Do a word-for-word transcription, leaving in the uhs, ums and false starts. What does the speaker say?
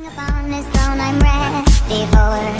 Sing upon this throne, I'm ready for